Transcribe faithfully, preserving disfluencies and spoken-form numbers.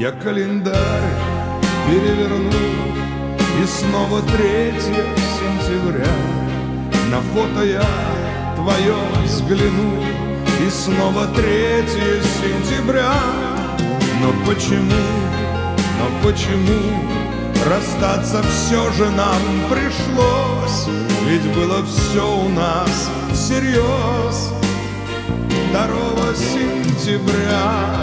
Я календарь переверну, и снова третье сентября. На фото я твое взгляну, и снова третье сентября. Но почему, но почему расстаться все же нам пришлось? Ведь было все у нас всерьез. Второго сентября.